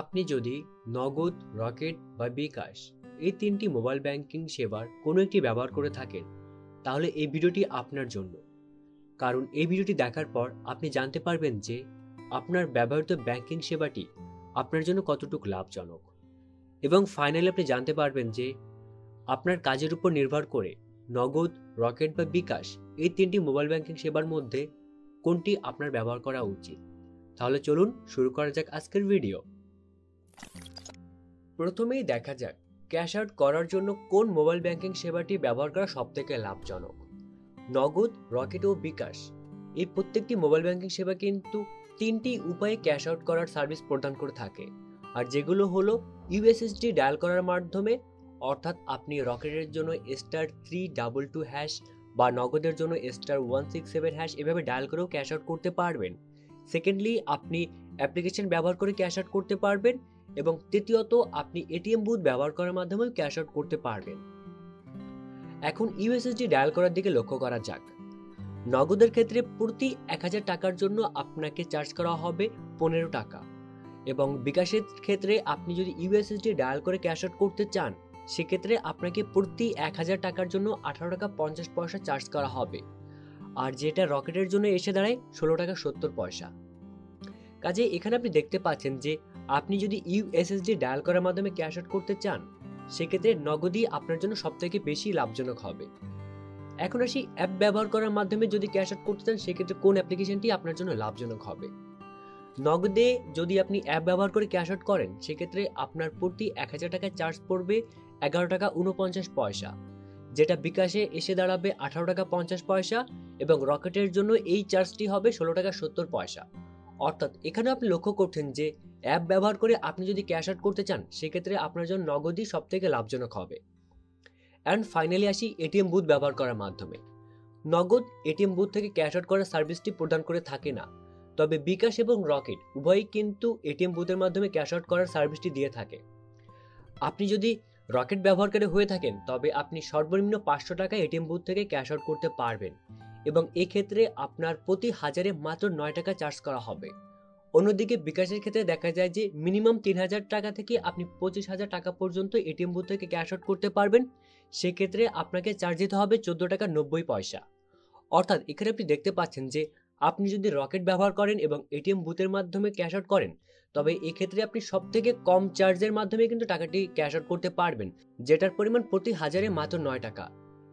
আপনি যদি নগদ, রকেট বা bKash এই তিনটি মোবাইল ব্যাংকিং সেবার কোনো একটি ব্যবহার করে থাকেন তাহলে এই ভিডিওটি আপনার জন্য, কারণ এই ভিডিওটি দেখার পর আপনি জানতে পারবেন যে আপনার ব্যবহৃত ব্যাংকিং সেবাটি আপনার জন্য কতটুকু লাভজনক এবং ফাইনালি আপনি জানতে পারবেন যে আপনার কাজের উপর নির্ভর করে নগদ, রকেট বা bKash এই তিনটি মোবাইল ব্যাংকিং সেবার মধ্যে কোনটি আপনার ব্যবহার করা উচিত। তাহলে চলুন শুরু করা যাক আজকের ভিডিও। প্রথমেই দেখা যাক ক্যাশ আউট করার জন্য কোন মোবাইল ব্যাংকিং সেবাটি ব্যবহার করা সবথেকে লাভজনক। নগদ, রকেট ও bKash এই প্রত্যেকটি মোবাইল ব্যাংকিং সেবা কিন্তু তিনটি উপায়ে ক্যাশ আউট করার সার্ভিস প্রদান করে থাকে, আর যেগুলো হলো ইউএসএসডি ডায়াল করার মাধ্যমে, অর্থাৎ আপনি রকেটের জন্য *322# বা নগদের জন্য *167# এভাবে ডায়াল করেও ক্যাশ আউট করতে পারবেন। সেকেন্ডলি, আপনি অ্যাপ্লিকেশন ব্যবহার করে ক্যাশ আউট করতে পারবেন এবং তৃতীয়ত আপনি এটিএম বুথ ব্যবহার করার মাধ্যমেও ক্যাশ আউট করতে পারবেন। এখন ইউএসএসডি ডায়াল করার দিকে লক্ষ্য করা যাক। নগদের ক্ষেত্রে প্রতি 1000 টাকার জন্য আপনাকে চার্জ করা হবে 15 টাকা এবং bKash এর ক্ষেত্রে আপনি যদি ইউএসএসডি ডায়াল করে ক্যাশ আউট করতে চান সেক্ষেত্রে আপনাকে প্রতি 1000 টাকার জন্য 18.50 টাকা চার্জ করা হবে, আর যেটা রকেটের জন্য এসে দাঁড়ায় 16.70 টাকা। কাজে এখানে আপনি দেখতে পাচ্ছেন যে আপনি যদি ইউএসএসডি ডায়াল করার মাধ্যমে ক্যাশ আউট করতে চান সেক্ষেত্রে নগদই আপনার জন্য সবথেকে বেশি লাভজনক হবে। এখন আসি অ্যাপ ব্যবহার করার মাধ্যমে যদি ক্যাশ আউট করতে চান সেক্ষেত্রে কোন অ্যাপ্লিকেশনটি আপনার জন্য লাভজনক হবে। নগদে যদি আপনি অ্যাপ ব্যবহার করে ক্যাশ আউট করেন সেক্ষেত্রে আপনার প্রতি 1000 টাকা চার্জ পড়বে 11.49 টাকা, যেটা bKash-এ এসে দাঁড়াবে 18.50 টাকা এবং রকেটের জন্য এই চার্জটি হবে 16.70 টাকা। অর্থাৎ এখানে আপনি লক্ষ্য করছেন যে অ্যাপ ব্যবহার করে আপনি যদি ক্যাশ আউট করতে চান সেক্ষেত্রে আপনার জন্য নগদই সবথেকে লাভজনক হবে। অ্যান্ড ফাইনালি আসি এটিএম বুথ ব্যবহার করার মাধ্যমে। নগদ এটিএম বুথ থেকে ক্যাশ আউট করার সার্ভিসটি প্রদান করে থাকে না, তবে bKash এবং রকেট উভয়ই কিন্তু এটিএম বুথের মাধ্যমে ক্যাশ আউট করার সার্ভিসটি দিয়ে থাকে। আপনি যদি রকেট ব্যবহারকারী হয়ে থাকেন তবে আপনি সর্বনিম্ন 500 টাকা এটিএম বুথ থেকে ক্যাশ আউট করতে পারবেন এবং এক্ষেত্রে আপনার প্রতি 1000-এ মাত্র 9 টাকা চার্জ করা হবে। অন্যদিকে bKash এর ক্ষেত্রে দেখা যায় যে মিনিমাম 3000 টাকা থেকে আপনি 25000 টাকা পর্যন্ত এটিএম বুথ থেকে ক্যাশ আউট করতে পারবেন, সেক্ষেত্রে আপনাকে চার্জ দিতে হবে 14.90 টাকা। অর্থাৎ এখানে আপনি দেখতে পাচ্ছেন যে আপনি যদি রকেট ব্যবহার করেন এবং এটিএম বুথের মাধ্যমে ক্যাশ আউট করেন তবে এক্ষেত্রে আপনি সবথেকে কম চার্জের মাধ্যমে কিন্তু টাকাটি ক্যাশ আউট করতে পারবেন, যেটার পরিমাণ প্রতি 1000-এ মাত্র 9 টাকা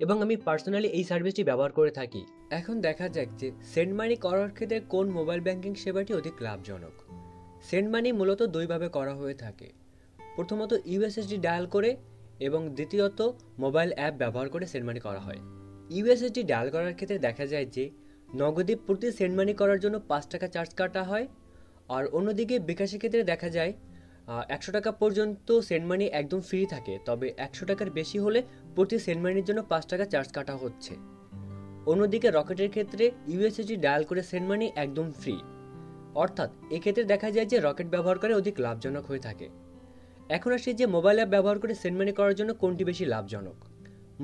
এবং আমি পার্সোনালি এই সার্ভিসটি ব্যবহার করে থাকি। এখন দেখা যাক যে সেন্ড মানি করার ক্ষেত্রে কোন মোবাইল ব্যাংকিং সেবাটি অধিক লাভজনক। সেন্ড মানি মূলত দুইভাবে করা হয়ে থাকে, প্রথমত ইউএসএসডি ডায়াল করে এবং দ্বিতীয়ত মোবাইল অ্যাপ ব্যবহার করে সেন্ড মানি করা হয়। ইউএসএসডি ডায়াল করার ক্ষেত্রে দেখা যায় যে নগদে প্রতি সেন্ড মানি করার জন্য 5 টাকা চার্জ কাটা হয়, আর অন্যদিকে bKash-এর ক্ষেত্রে দেখা যায় 100 টাকা পর্যন্ত সেন্ড মানি একদম ফ্রি থাকে, তবে 100 টাকার বেশি হলে প্রতি সেন্ড মানির জন্য 5 টাকা চার্জ কাটা হচ্ছে। অন্যদিকে রকেটের ক্ষেত্রে ইউএসএসডি ডায়াল করে সেন্ড মানি একদম ফ্রি, অর্থাৎ এক্ষেত্রে দেখা যায় যে রকেট ব্যবহার করে অধিক লাভজনক হয়ে থাকে। এখন আসে যে মোবাইল অ্যাপ ব্যবহার করে সেন্ড মানি করার জন্য কোনটি বেশি লাভজনক।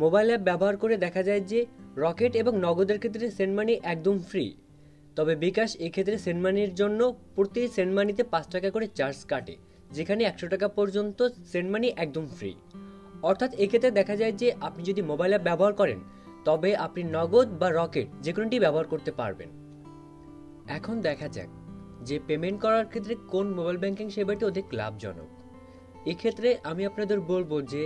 মোবাইল অ্যাপ ব্যবহার করে দেখা যায় যে রকেট এবং নগদের ক্ষেত্রে সেন্ড মানি একদম ফ্রি, তবে bKash এক্ষেত্রে সেন্ড মানির জন্য প্রতি সেন্ড মানিতে 5 টাকা করে চার্জ কাটে, যেখানে 100 টাকা পর্যন্ত সেন্ড মানি একদম ফ্রি। অর্থাৎ এক্ষেত্রে দেখা যায় যে আপনি যদি মোবাইল অ্যাপ ব্যবহার করেন তবে আপনি নগদ বা রকেট যে কোনোটি ব্যবহার করতে পারবেন। এখন দেখা যাক যে পেমেন্ট করার ক্ষেত্রে কোন মোবাইল ব্যাংকিং সেবাটি অধিক লাভজনক। এক্ষেত্রে আমি আপনাদের বলবো যে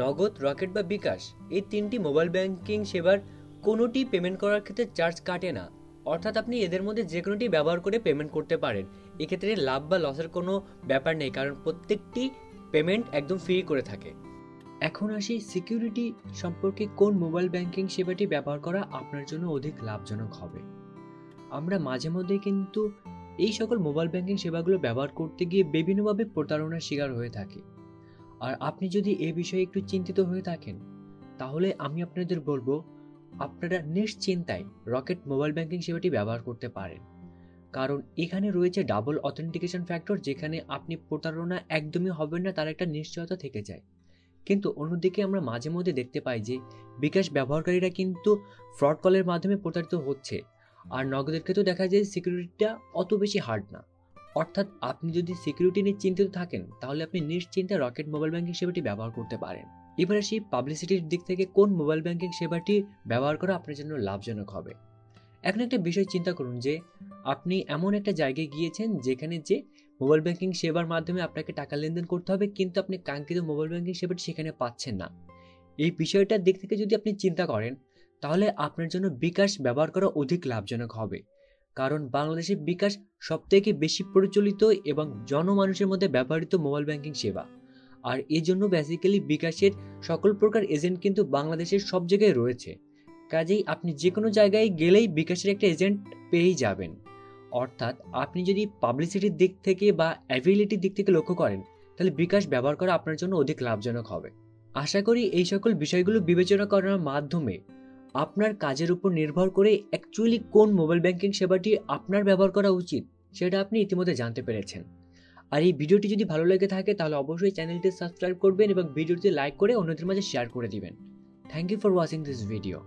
নগদ, রকেট বা bKash এই তিনটি মোবাইল ব্যাংকিং সেবার কোনোটি পেমেন্ট করার ক্ষেত্রে চার্জ কাটে না, অর্থাৎ আপনি এদের মধ্যে যে কোনোটি ব্যবহার করে পেমেন্ট করতে পারেন। এক্ষেত্রে লাভ বা লসের কোনো ব্যাপার নেই, কারণ প্রত্যেকটি পেমেন্ট একদম ফ্রি করে থাকে। এখন আসি সিকিউরিটি সম্পর্কে কোন মোবাইল ব্যাংকিং সেবাটি ব্যবহার করা আপনার জন্য অধিক লাভজনক হবে। আমরা মাঝে মধ্যে কিন্তু এই সকল মোবাইল ব্যাংকিং সেবাগুলো ব্যবহার করতে গিয়ে বিভিন্নভাবে প্রতারণার শিকার হয়ে থাকি, আর আপনি যদি এ বিষয়ে একটু চিন্তিত হয়ে থাকেন তাহলে আমি আপনাদের বলবো আপনারা নিশ্চিন্তায় রকেট মোবাইল ব্যাংকিং সেবাটি ব্যবহার করতে পারেন, কারণ এখানে রয়েছে ডাবল অথেন্টিকেশন ফ্যাক্টর, যেখানে আপনি প্রতারণা একদমই হবেন না তার একটা নিশ্চয়তা থেকে যায়। কিন্তু অন্যদিকে আমরা মাঝে মধ্যে দেখতে পাই যে bKash ব্যবহারকারীরা কিন্তু ফ্রড কলের মাধ্যমে প্রতারিত হচ্ছে, আর নগদের ক্ষেত্রেও দেখা যায় সিকিউরিটিটা অত বেশি হার্ড না, অর্থাৎ আপনি যদি সিকিউরিটি নিয়ে চিন্তিত থাকেন তাহলে আপনি নিশ্চিন্তে রকেট মোবাইল ব্যাংকিং সেবাটি ব্যবহার করতে পারেন। এবারে সেই পাবলিসিটির দিক থেকে কোন মোবাইল ব্যাংকিং সেবাটি ব্যবহার করা আপনার জন্য লাভজনক হবে। এখন একটা বিষয় চিন্তা করুন যে আপনি এমন একটা জায়গায় গিয়েছেন যেখানে যে মোবাইল ব্যাংকিং সেবার মাধ্যমে আপনাকে টাকা লেনদেন করতে হবে, কিন্তু আপনি কাঙ্ক্ষিত মোবাইল ব্যাংকিং সেবাটি সেখানে পাচ্ছেন না। এই বিষয়টার দিক থেকে যদি আপনি চিন্তা করেন তাহলে আপনার জন্য bKash ব্যবহার করা অধিক লাভজনক হবে, কারণ বাংলাদেশে bKash সবথেকে বেশি প্রচলিত এবং জনমানুষের মধ্যে ব্যবহৃত মোবাইল ব্যাংকিং সেবা। আর এজন্য বেসিক্যালি bKash-এর সকল প্রকার এজেন্ট কিন্তু বাংলাদেশের সব জায়গায় রয়েছে, কাজেই আপনি যে কোনো জায়গায় গেলেই bKash-এর একটা এজেন্ট পেয়েই যাবেন। অর্থাৎ আপনি যদি পাবলিসিটির দিক থেকে বা অ্যাভেইলেবিলিটির দিক থেকে লক্ষ্য করেন তাহলে bKash ব্যবহার করা আপনার জন্য অধিক লাভজনক হবে। আশা করি এই সকল বিষয়গুলো বিবেচনা করার মাধ্যমে আপনার কাজের উপর নির্ভর করে অ্যাকচুয়ালি কোন মোবাইল ব্যাংকিং সেবাটি আপনার ব্যবহার করা উচিত সেটা আপনি ইতিমধ্যে জানতে পেরেছেন। আর এই ভিডিওটি যদি ভালো লেগে থাকে তাহলে অবশ্যই চ্যানেলটি সাবস্ক্রাইব করবেন এবং ভিডিওটি লাইক করে অন্যদের মাঝে শেয়ার করে দিবেন। Thank you for watching this video.